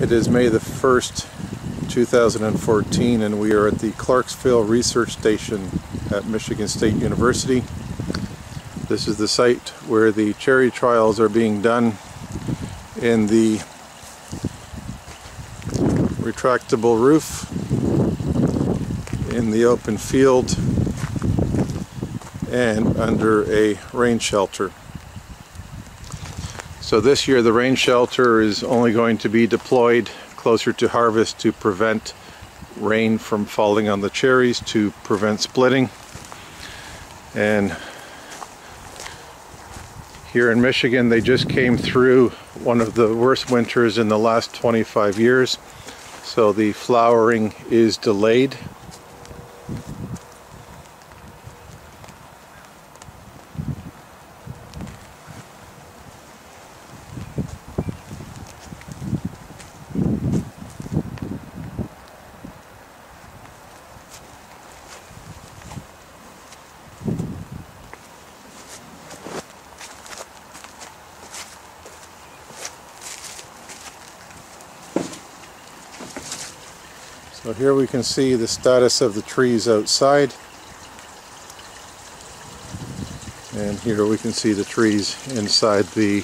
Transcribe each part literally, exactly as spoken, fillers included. It is May the first, two thousand fourteen, and we are at the Clarksville Research Station at Michigan State University. This is the site where the cherry trials are being done in the retractable roof in the open field and under a rain shelter. So this year the rain shelter is only going to be deployed closer to harvest to prevent rain from falling on the cherries, to prevent splitting. And here in Michigan they just came through one of the worst winters in the last twenty-five years, so the flowering is delayed. So here we can see the status of the trees outside, and here we can see the trees inside the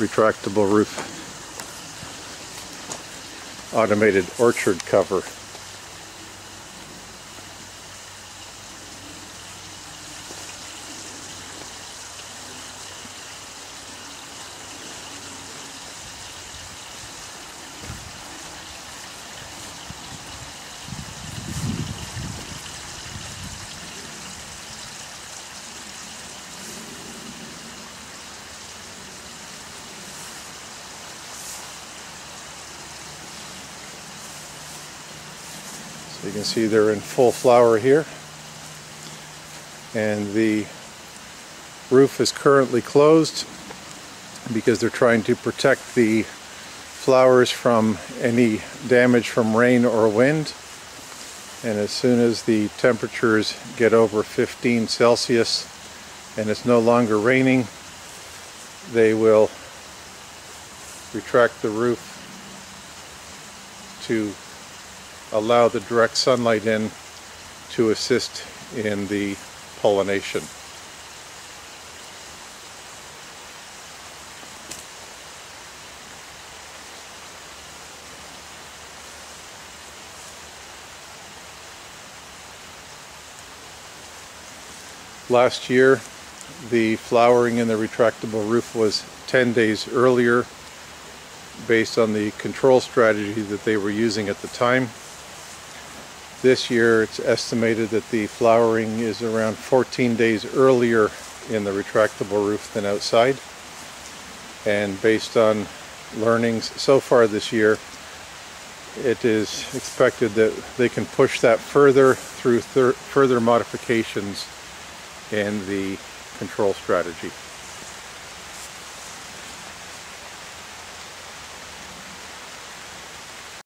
retractable roof automated orchard cover. You can see they're in full flower here, and the roof is currently closed because they're trying to protect the flowers from any damage from rain or wind. And as soon as the temperatures get over fifteen Celsius and it's no longer raining, they will retract the roof to allow the direct sunlight in to assist in the pollination. Last year, the flowering in the retractable roof was ten days earlier based on the control strategy that they were using at the time. This year it's estimated that the flowering is around fourteen days earlier in the retractable roof than outside, and based on learnings so far this year, it is expected that they can push that further through further modifications in the control strategy.